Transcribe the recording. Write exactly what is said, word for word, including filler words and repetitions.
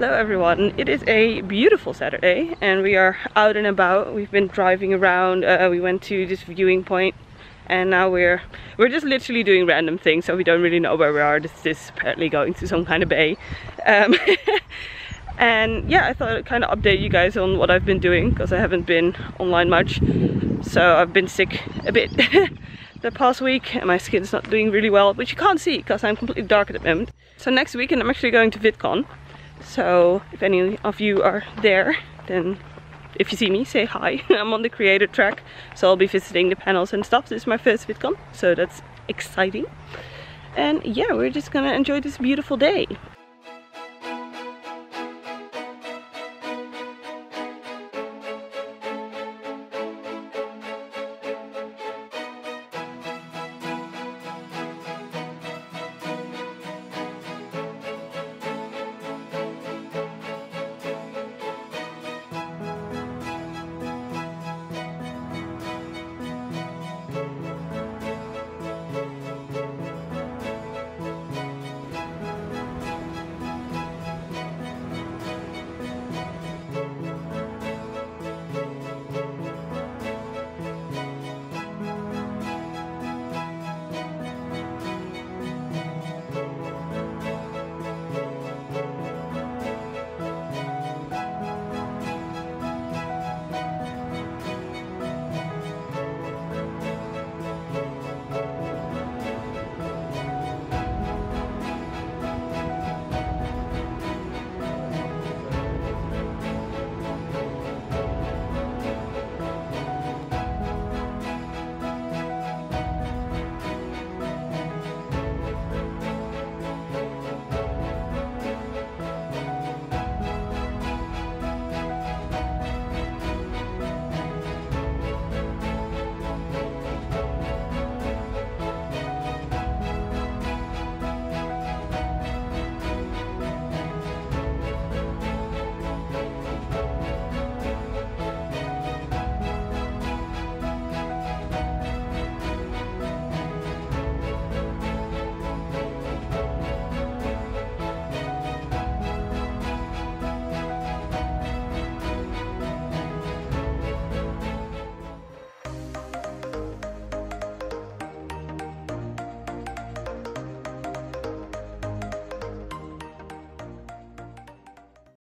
Hello everyone, it is a beautiful Saturday and we are out and about. We've been driving around, uh, we went to this viewing point and now we're we're just literally doing random things, so we don't really know where we are. This is apparently going to some kind of bay. Um, and yeah, I thought I'd kind of update you guys on what I've been doing because I haven't been online much. So I've been sick a bit the past week and my skin's not doing really well, which you can't see because I'm completely dark at the moment. So next weekend I'm actually going to VidCon. So if any of you are there, then if you see me, say hi. I'm on the creator track, so I'll be visiting the panels and stuff. This is my first VidCon, so that's exciting. And yeah, we're just gonna enjoy this beautiful day.